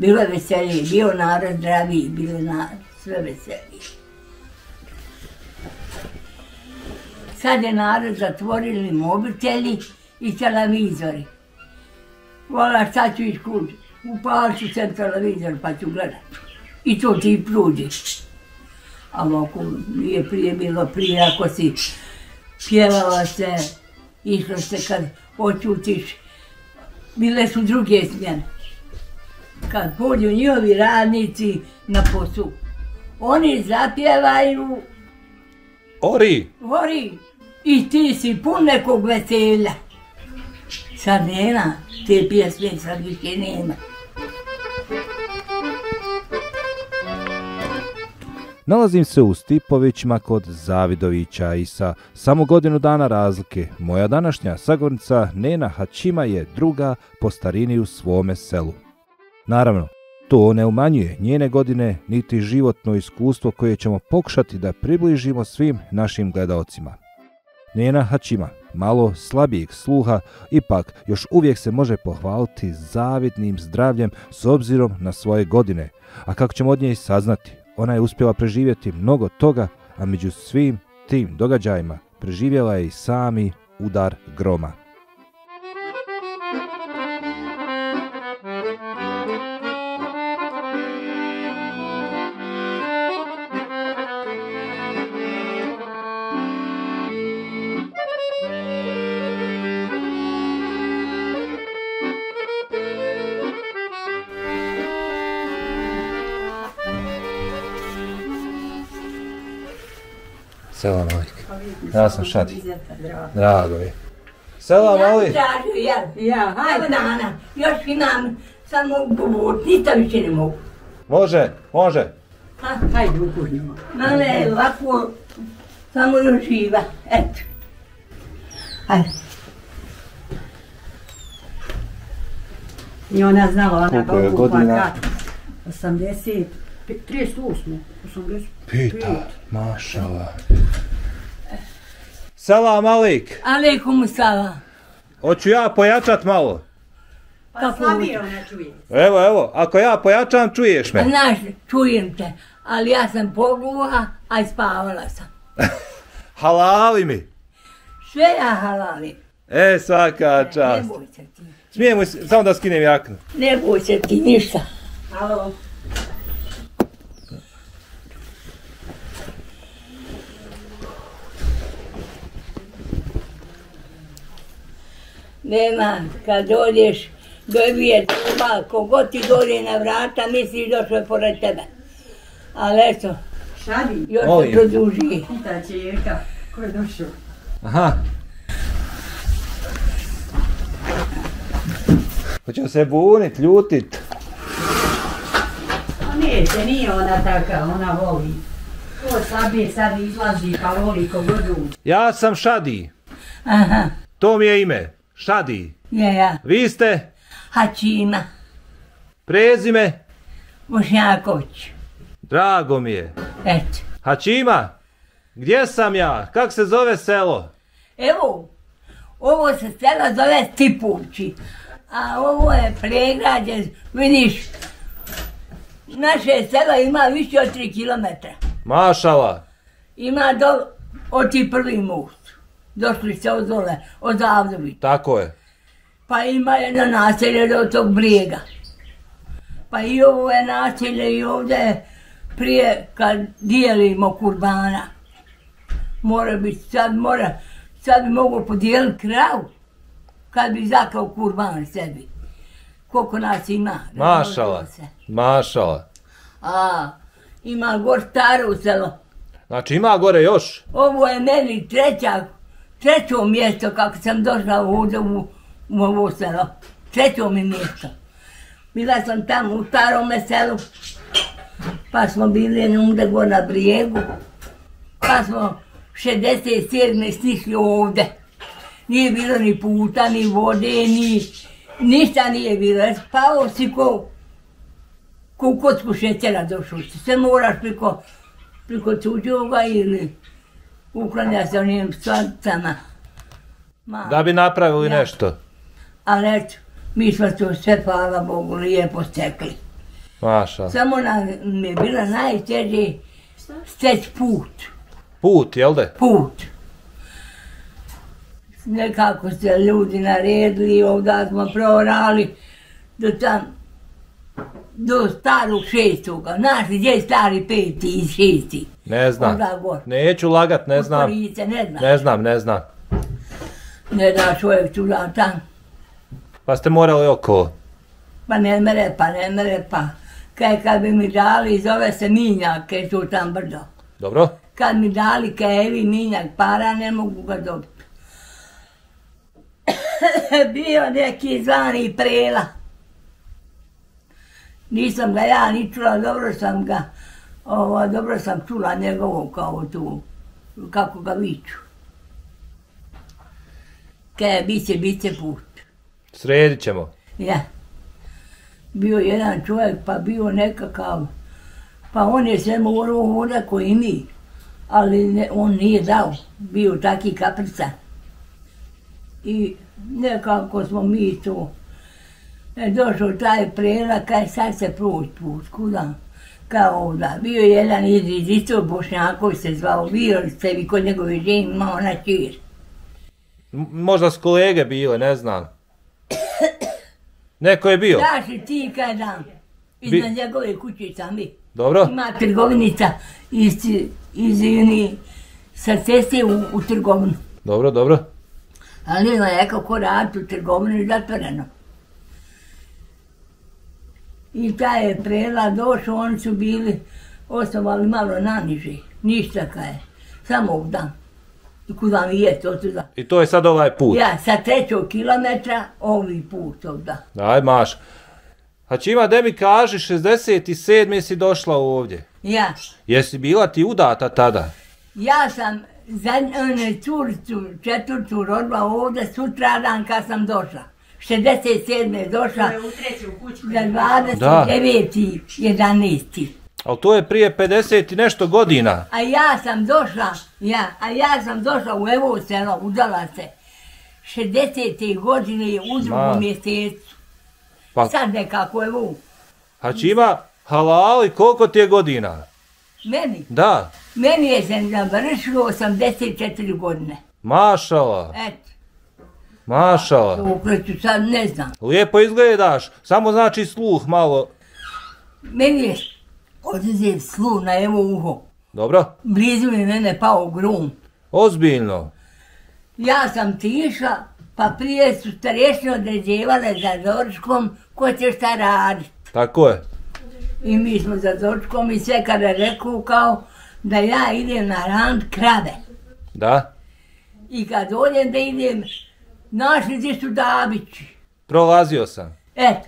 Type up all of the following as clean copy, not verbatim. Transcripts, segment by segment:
Bilo je veselije, bio narod zdraviji, bilo je sve veselije. Sad je narod zatvorili mobiteli I televizori. Vola, sad ću ići kući, upalit ću sam televizor pa ću gledat. I to ti pruđiš. Ali ako nije prije bilo prije, ako si pjevala se, išlo se kad očutiš, bile su druge smjene. Kad pođu njihovi radnici na poslu, oni zapjevaju Ori! Ori! I ti si pun nekog veselja. Sad nema, te pjesme sad više nema. Nalazim se u Stipovićima kod Zavidovića I sa samo godinu dana razlike moja današnja sagovornica Nena Haćima je druga po starini u svome selu. Naravno, to ne umanjuje njene godine niti životno iskustvo koje ćemo pokušati da približimo svim našim gledaocima. Nena Haćima, malo slabijeg sluha, ipak još uvijek se može pohvaliti zavidnim zdravljem s obzirom na svoje godine, a kako ćemo od nje saznati, ona je uspjela preživjeti mnogo toga, a među svim tim događajima preživjela je I sami udar groma. Selam alejkum. Ja sam Šadi. Drago mi. Selam alejkum. Ja, hajde dana. Još imam samo govor, ništa više ne mogu. Može. Hajde u kuhnju. Mame je ovako, samo još živa. Eto. Hajde. I ona znala, ona ga upada. 80. 38. 85. Pita, mašala. Selam alejk. Alejkum selam. Hoću ja pojačat malo? Pa slabije ona čuje. Evo, ako ja pojačam, čuješ me? Znaš, čujem te, ali ja sam pogluha, a ispavala sam. Halali mi. Sve ja halalim. E, svaka čast. Ne boj se ti. Smijemo se, samo da skinem jaknu. Ne boj se ti, ništa. Halo. Nema, kad dođeš, dobije truba, kogod ti dođe na vrata, misliš došlo je pored tebe. Ali eto, još se produži. Ta čerka, ko je došao? Aha. Hoću se bunit, ljutit. Nije ona taka, ona voli. To slabije sad izlazi, pa voli kogod uđe. Ja sam Šadi. Aha. To mi je ime. Šadi. Ja. Vi ste? Haćima. Prezime? Mošnjaković. Drago mi je. Eto. Haćima, gdje sam ja? Kak se zove selo? Evo, ovo se selo zove Stipovići. A ovo je pregrađe, vidiš, naše selo ima više od 3 kilometra. Mašala. Ima do oti prvi most. Došli se od dole, od Zavidovića. Tako je. Pa ima jedno naselje do tog brijega. Pa I ovo je naselje I ovdje prije kad dijelimo kurbana. Mora biti, sad bi mogo podijeliti kravu kad bi zaklao kurban sebi. Koliko nas ima. Mašala. A, ima gore staro selo. Znači ima gore još? Ovo je meni treće mjesto kako sam došla ovdje u ovo selo. Treće mi mjesto. Bila sam tamo u starome selu, pa smo bili umde gore na brijegu, pa smo 67. stišli ovdje. Nije bilo ni puta, ni vode, ništa nije bilo. Spao si ko u kocku šećera došao. Sve moraš priko tuđoga ili uklanja se onim stvarcama. Da bi napravili nešto. Ali mi smo to sve, hvala Bogu, lijepo stekli. Samo mi je bila najteže steći put. Put, jel da? Put. Nekako se ljudi naredili, ovdje smo proorali do starog šestoga. Našli gdje je stari peti i šesti. Ne znam, neću lagat, ne znam. Ne znam, ne znam. Ne da čovjek čudan tam. Pa ste morali okolo? Pa ne mere, pa ne mere, pa. Kad bi mi dali, zove se minjak, kaj su tam brdo. Dobro. Kad mi dali kevi minjak para, ne mogu ga dobiti. Bio neki zvani Prela. Nisam ga ja ni čula, dobro sam čula njegovu kao tu, kako ga viću. Kaj bit će put. Sredit ćemo. Ja. Bio jedan čovjek, pa bio nekakav, pa on je sve morao voda koji mi, ali on nije dao, bio taki kaprica. I nekako smo mi to, došao taj Prela, kaj sad se proći put, kuda, kao ovdje. Bio je jedan izrizitor, Mošnjaković se zvao, bio se vi kod njegove žene imao na čir. Možda s kolege bile, ne znam. Neko je bio? Daši ti kaj dam, iznad njegove kuće sam bi. Dobro. Ima trgovinica iz Uni, sa ceste u trgovinu. Dobro, dobro. Ali ima nekako raditi u trgovinu zatvoreno. I taj je Prela došao, oni su bili, osnovali malo naniže, ništa kaj, samo u dan. Kuda mi je to tuda. I to je sad ovaj put? Ja, sa 3 kilometra ovaj put ovdje. Aj, Maša. Haćima, de mi kaži, 67. si došla ovdje. Ja. Jesi bila ti udata tada? Ja sam curicu, 4. rodila ovdje sutradan kad sam došla. 67. je došla za 29.11. Ali to je prije 50 i nešto godina. A ja sam došla u evo selo, udala se. 60. godine je u 2. mjesecu. Sad nekako evo. Haćima, halali, koliko ti je godina? Meni? Da. Meni je se navršilo 84 godine. Mašala. Eto. Mašala. Ukreću sad ne znam. Lijepo izgledaš, samo znači sluh malo. Meni je odzizev slu na evo uho. Dobro. Blizu mi mene pao grom. Ozbiljno. Ja sam tišla, pa prije su starješne određevale za Zorčkom ko će šta radit. Tako je. I mi smo za Zorčkom i sve kada rekao kao da ja idem na rand krave. Da. I kad odem da idem, našli ti su Dabići. Prolazio sam. Eto.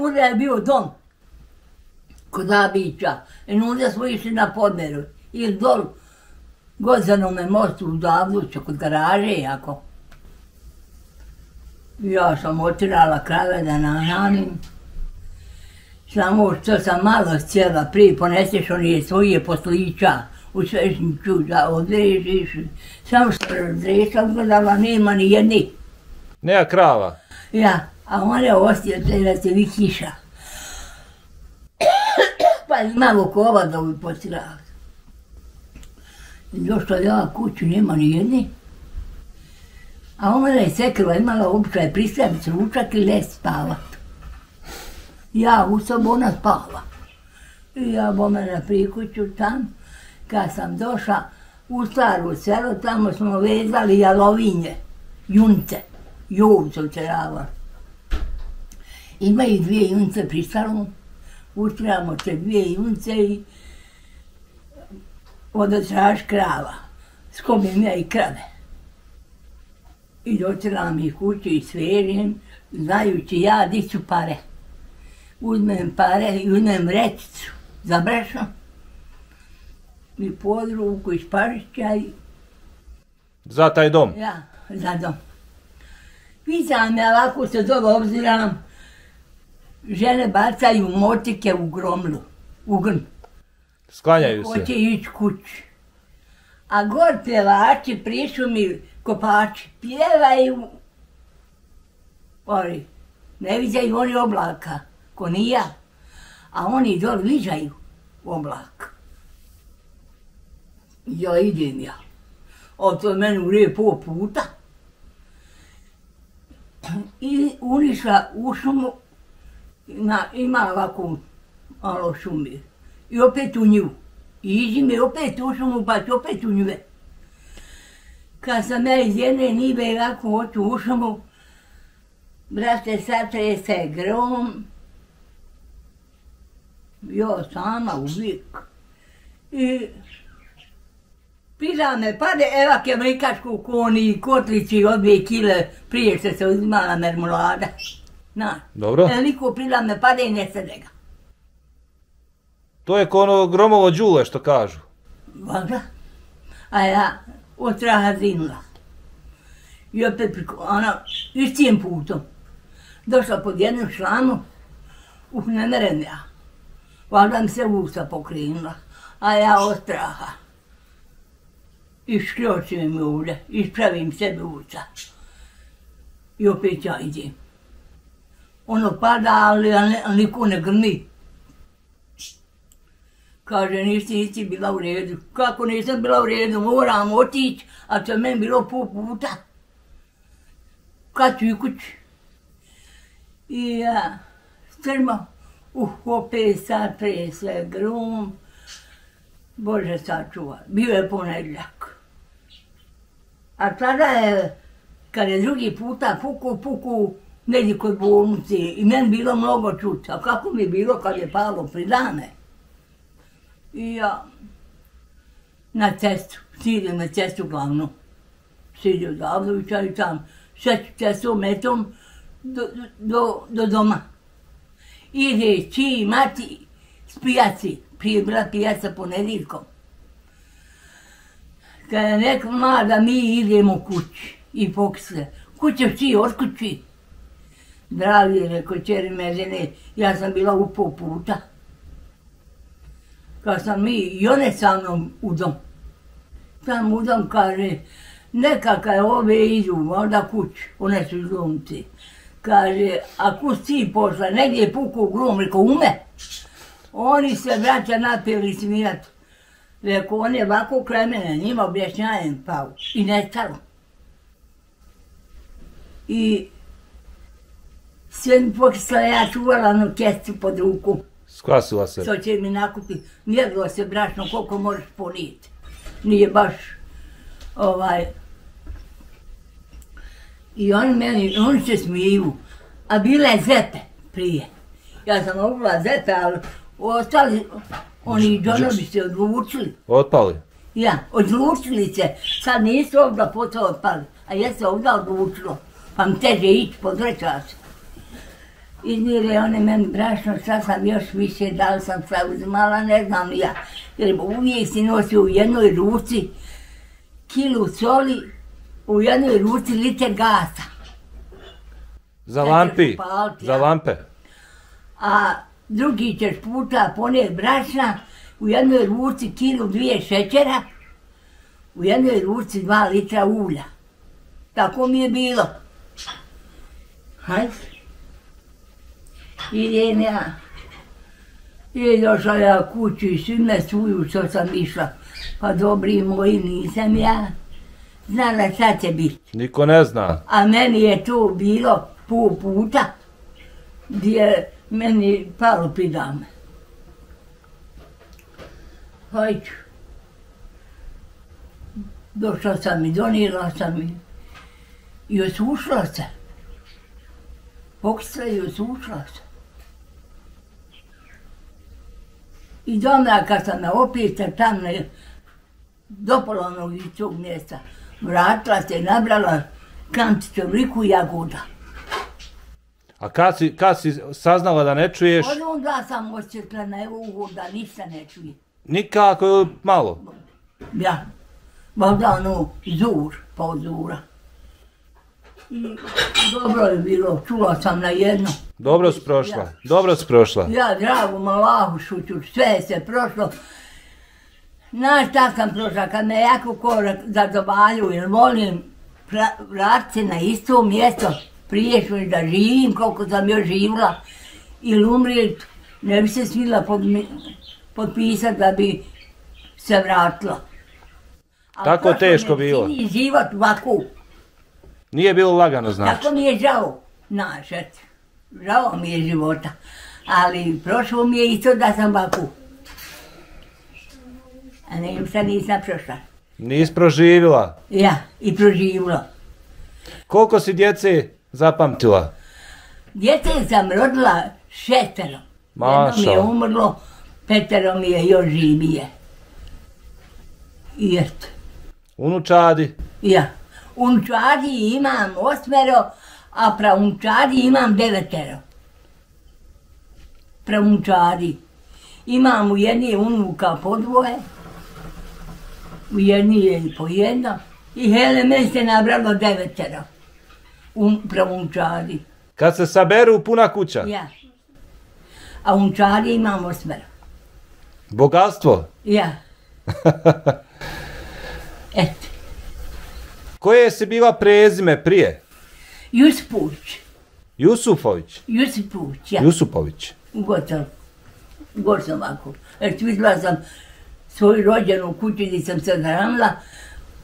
Uvijek je bio dom. Kod Dabića, onda smo išli na podmeru, ili dol, Gozanome mostu u Zavidovića, kod garaže jako. Ja sam otirala krave da nahranim, samo što sam malo sjela, prije poneseš one svoje poslića, u svežniću da odrežiš, samo što razrešla, gledala, nema ni jedni. Nema krava? Ja, a one osjeti da se vikiša. Pa imamo kova da bi postirao. Došla ja kuću, nema ni jedne. A ona je sekrva, imala običaj pristaviti ručak i leć spavati. Ja u sobu, ona spava. I ja bome na prikuću tam, kad sam došla u staro selo, tamo smo vezali jalovinje, junce, jovce učeravali. Imaju 2 junce pristalo. Utramo se 2 junce i odotraš krava, skobim ja i krave. I dotiram ih kuću i svežem, znajući ja di su pare. Uzmem pare i uzmem rečicu za brašno. I podruku iz Pažića i... Za taj dom? Ja, za dom. Pisam ja, ovako se dobro obziram. Žene bacaju motike u gromlu, u grm. Sklanjaju se. Hoće ići kući. A gor pjevači, prišu mi kopači, pjevaju. Ne viđaju oni oblaka. ko ni ja, a oni dol viđaju u oblak. Ja idem ja, a to je meni u lijepo puta. I unišla u šumu, ima ovako malo šume, i opet u nju. I iđi me opet u šumu, pa ću opet u njuve. Kad sam ja iz jedne njive ovako oću u šumu, brate, satresa je grom. Ja sama uvijek. I pila me, pade evak je mlikačku koni i kotlići od 2 kile prije što se uzimala mermolada. Znaš, veliko pila me, pade i ne sede ga. To je ko ono gromovo đule što kažu. Vaga. A ja od straha zinula. I opet ona istim putom. Došla pod jednu šlamu, ne merem ja. Vaga mi se usta pokrenula, a ja od straha. Išključujem je ovdje, ispravim sebe usta. I opet ja idem. Ono pada, ali niko ne grmi. Kaže, nisi bila u redu. Kako nisam bila u redu, moram otići, a to je meni bilo pol puta. Kad ću i kući. I ja strma, opet sad prese grom. Bože sačuva, bio je ponedljak. A tada je, kad je drugi puta puku, negdje kod bolnice i meni bilo mnogo čuti. A kako mi je bilo kad je palo pri dane? I ja na cestu, sidim na cestu glavnu. Sidim od Zavidovića i tam šeću cestom metom do doma. Ide čiji mati s pijaci, prije je bila pijaca ponedjeljkom. Kada je rekla, mada mi idemo kući i pokisle. Kućeš ti, otkući. Dragi je rekao, čeri Međene, ja sam bila u pol puta. Kad sam mi i one sa mnom u dom. Sam u dom kaže, neka kaj ove idu, onda kući, one su glumci. Kaže, a kuć ti pošla, negdje je pukao grom, rekao, ume. Oni se vraća napijeli smirati. Rekao, on je ovako kraj mene, njima objašnjajem pao. I nestalo. I sve mi pokisla, ja čuvala onu kestu pod ruku. Skvasila se. Što će mi nakupiti. Mjerilo se brašno koliko možeš ponijeti. Nije baš I oni se smiju. A bila je zepe prije. Ja sam mogla zepe, ali ostali, oni džonovi se odlučili. Otpali? Ja, odlučili se. Sad nisu ovdje potom otpali, a ja se ovdje odlučilo. Pa mi teže ići, podreća se. Izmire one meni brašno, šta sam još više, da li sam sve uzimala, ne znam ja. Jer uvijek si nosio u jednoj ruci kilu soli, u jednoj ruci liter gasa. Za lampe. A drugi ćeš puta ponijeti brašna, u jednoj ruci kilu 2 šećera, u jednoj ruci 2 litra ulja. Tako mi je bilo. Hajde. Idem ja. I došla ja kuću i svi me suju što sam išla. Pa dobri moji, nisam ja znala šta će biti. Niko ne zna. A meni je to bilo pol puta gdje meni palo pidame. Hajću. Došla sam i donijela sam i osušla se. Pokisla i osušla se. I doma kad sam me opet tam do polovnog iz tog mjesta vratila se, nabrala kanticu veliku jagoda. A kad si saznala da ne čuješ? Od onda sam osjetila na uho da ništa ne čuje. Nikako ili malo? Ja, možda ono zur, pa zura. I dobro je bilo, čula sam na jedno. Dobro si prošla, dobro si prošla. Ja, dragom Allahu šuću, sve je se prošlo. Znaš šta sam prošla, kad me jako korak zadobalju, jer volim vratiti se na isto mjesto, prije što da živim, koliko sam još živila. ili umrijeti, ne bi se smjela potpisati da bi se vratila. Tako teško bilo. Nije život ovako. Nije bilo lagano, znači. Tako mi je žao, znaš, žao mi je života. Ali prošlo mi je isto da sam ovako. A ne, šta nisam prošla. Nisi proživila? Ja, i proživila. Koliko si djece zapamtila? Djece sam rodila 6. Jedno mi je umrlo, 5 mi je još živije. I eto. Unučadi? Ja. Unučadi imam 8, a praunčadi imam 9. Praunčadi. Imam u jedni unuka po 2, u jedni je po 1. I hele, meni se nabralo 9 praunčadi. Kad se saberu puna kuća? Ja. A unčari imam 8. Bogatstvo? Ja. Eto. Koje si bila prezime prije? Juspović. Jusufović? Jusupović, ja. Jusupović. Gotovo. Gotovo ovako. Jer vidjela sam svoju rođenu kuću gdje sam se odranila,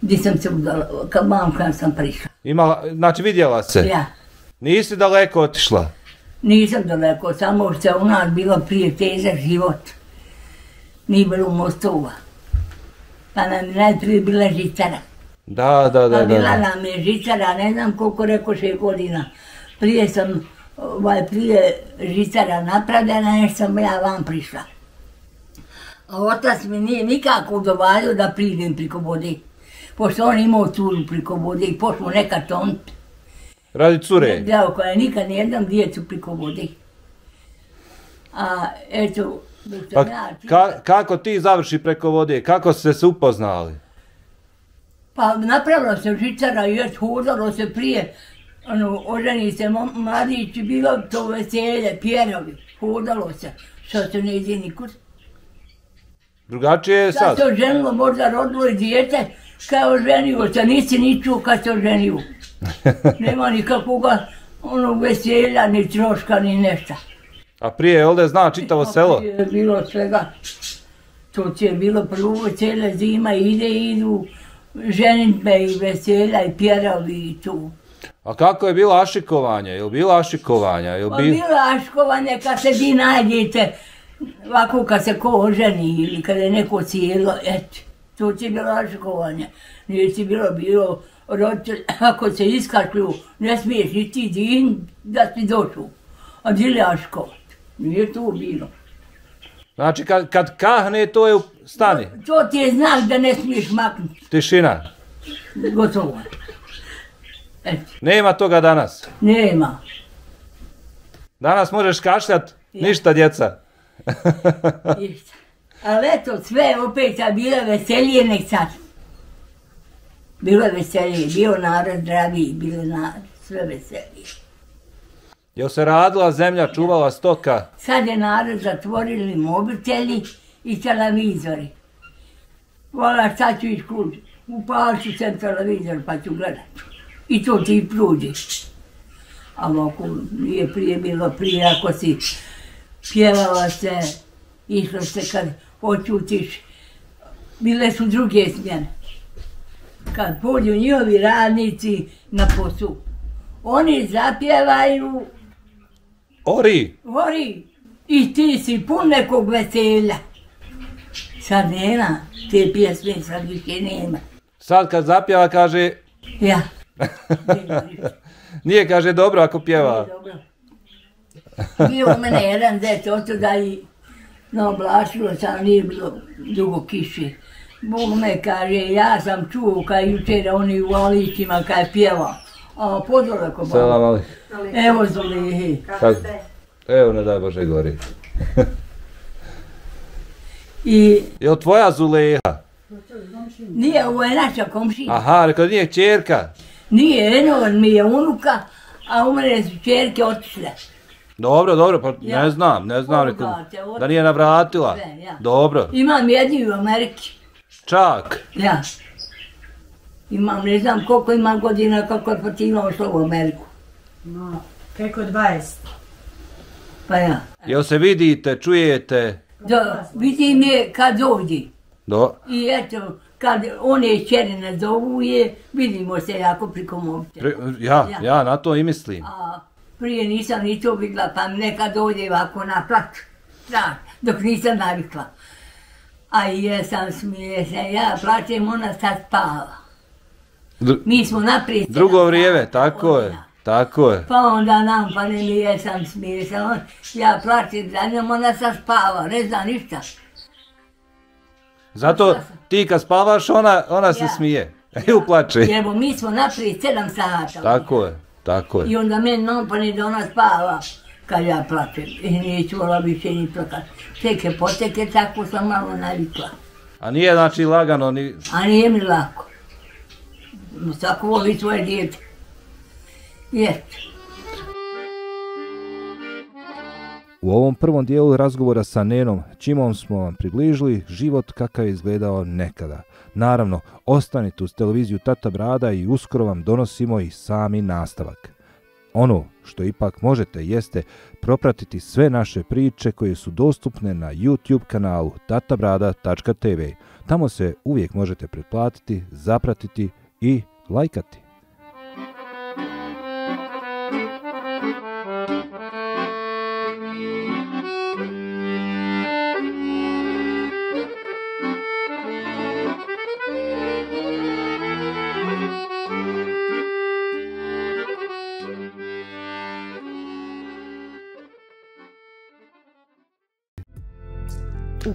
gdje sam se udala, kad mamka sam prišla. Imala, znači vidjela se? Ja. Nisi daleko otišla? Nisam daleko, samo što je u nas bilo prije težak život. Nije bilo Mostova. Pa nam je najprije bila Žicara. Da, da, da. Pa bila nam je Žicara, ne znam koliko rekao, 6 godina. Prije Žicara napravljena, nešto sam ja vam prišla. A otac mi nije nikako dovalio da priđem priko vode. Pošto on imao curu priko vode i pošlo neka tonta. Radi cure? Da, koja nikad nijednom djecu priko vodi. A eto... Pa kako ti završi preko vode? Kako ste se upoznali? Pa napravila se Žicara i još hodalo se prije. Oženi se mladići, bilo to veselje, pjerovi. Hodalo se. Što se ne ide nikud. Drugačije je sad. Kad se oženilo, možda rodilo je djete. Kad je oženio se, nisi ni čuo kad se oženio. Nema nikakvoga veselja, ni troška, ni nešta. A prije, ovdje zna čitavo selo? Prije je bilo svega. To je bilo prvo, cijela zima ide i idu ženitbe i veselja i pjerovi i tu. A kako je bilo ašikovanje? Je li bilo ašikovanja? Pa bilo ašikovanje kad se vi najdete, ovako kad se ko oženi ili kada je neko cijelo, eto. To je bilo ašikovanje. Nisi bilo... Roditelj, ako se iskaču, ne smiješ i ti din da si došao, a dili aškovat. Nije to bilo. Znači kad kahne, to je stani? To ti je znak da ne smiješ maknuti. Tišina? Gotovo. Nema toga danas? Nema. Danas možeš kašljat, ništa djeca. Ništa. Ali eto, sve opet je bilo veselije nek sad. Bilo je veselije, bio narod zdraviji, bilo narod, sve veselije. Jel se radila zemlja, čuvala stoka? Sad je narod zatvorili mobiteli i televizori. Vola, sad ću ići kući, upalit ću se televizor pa ću gledat. I to ti pruđi. Ali ako nije prije bilo, prije ako si pjevala se, išlo se kad očutiš, bile su druge smjene. Kad pođu njihovi radnici na poslu, oni zapjevaju Ori! Ori! I ti si pun nekog veselja. Sad nema, te pjesme sad više nema. Sad kad zapjeva kaže... Ja. Nije kaže dobro ako pjeva. Nije dobro. Bio u mene jedan dec, otuda i naoblačilo sam, nije bilo dugo kiše. Bog me kaže, ja sam čuo kaj jučera oni u Alićima kaj pjeva. A podoleko boli. Selam Alih. Evo Zolihi. Kako ste? Evo, ne daj Bože gori. Je li tvoja Zuleha? Nije, ovo je naša komšina. Aha, rekao da nije čerka? Nije, eno mi je unuka, a umre su čerke otišle. Dobro, dobro, pa ne znam, rekao da nije navratila. Dobro. Imam jedni u Ameriki. Čak? Ja. Imam, ne znam koliko imam godina, kako je Fatima ošla u Ameriku. No, preko 20. Pa ja. Jel se vidite, čujete? Da, vidi me kad dođe. Da. I eto, kad one čere nazovuje, vidimo se jako priko mobitela. Ja na to i mislim. A prije nisam ni to vidjela, pa nekad dođe ovako na plač. Da, dok nisam navikla. A jesam smiješna, ja plaćem, ona sad spava. Mi smo naprijed. Drugo vrijeme, tako je. Tako je. Pa onda nam, pa ne mi jesam smiješna, ja plaćem za njom, ona sad spava, ne zna ništa. Zato ti kad spavaš, ona se smije i uplače. Evo, mi smo naprijed 7 sata. Tako je, tako je. I onda meni napane da ona spava. Kad ja plaćem, nije čula više ni plakat. Teke poteke, tako sam malo navikla. A nije znači lagano? A nije mi lako. Svako voli svoje djete. Jeste. U ovom prvom dijelu razgovora sa Nenom Haćimom smo vam približili život kakav je izgledao nekada. Naravno, ostanite uz televiziju Tata Brada i uskoro vam donosimo i sami nastavak. Ono što ipak možete jeste propratiti sve naše priče koje su dostupne na YouTube kanalu tatabrada.tv. Tamo se uvijek možete pretplatiti, zapratiti i lajkati.